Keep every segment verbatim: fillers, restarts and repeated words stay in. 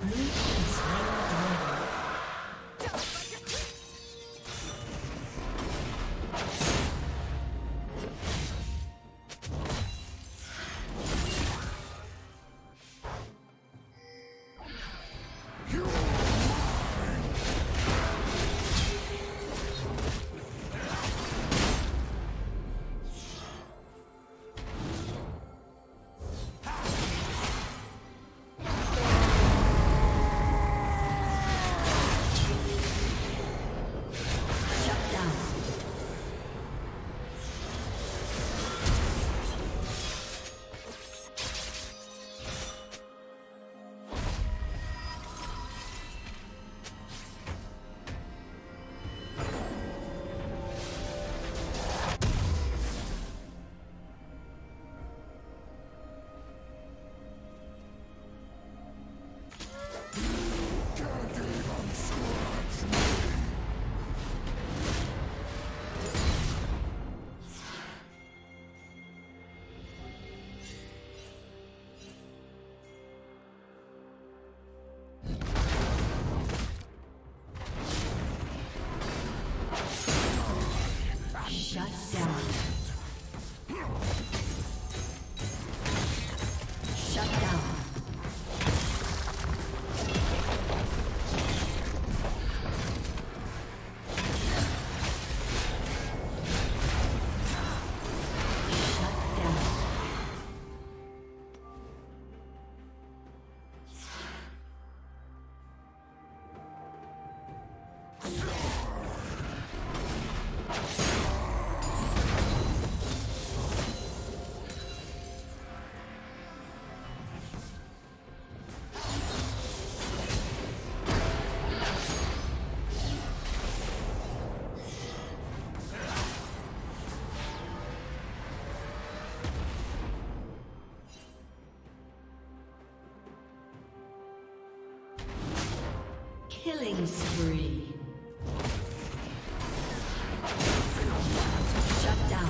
Blue team's turret is down. spree. Shut down.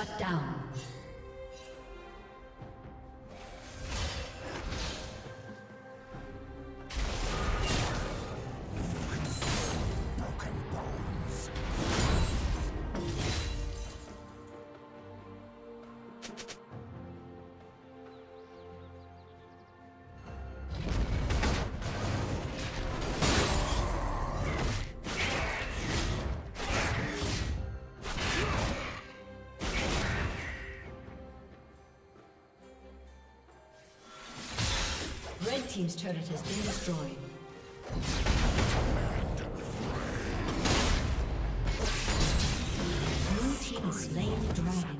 Shut down. Red team's turret has been destroyed. Blue team has slain the dragon.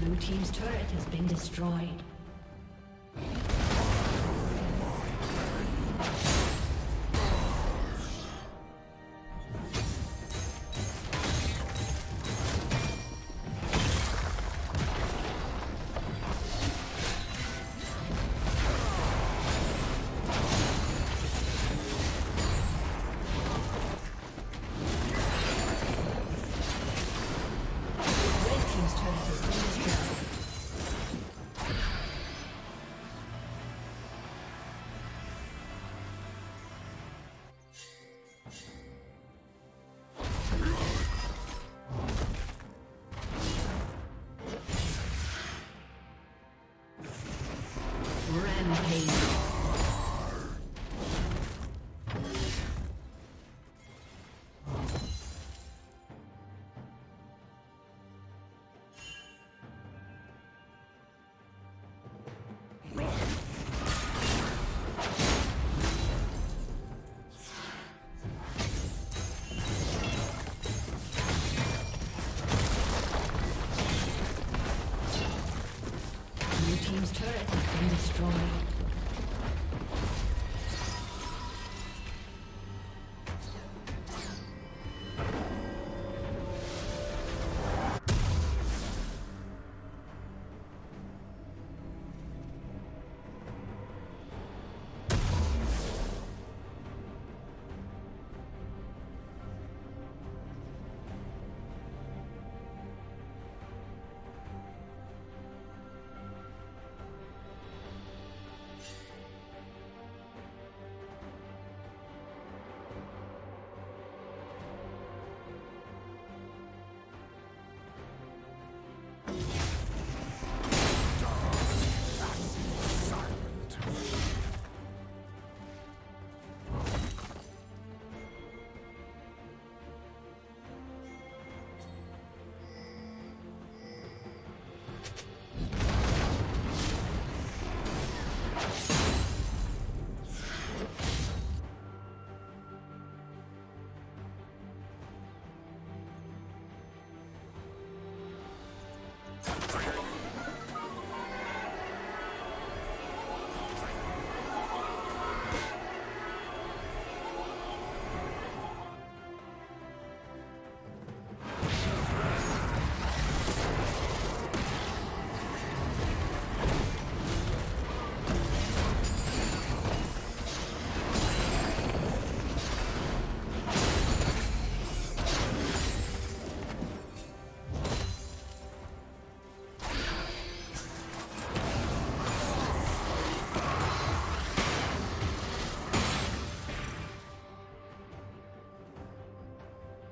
Blue team's turret has been destroyed.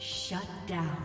Shut down.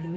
Blue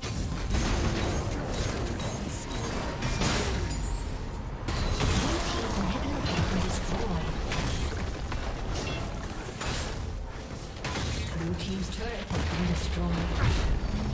Blue team's inhibitor has been destroyed. Blue team's turret has been destroyed.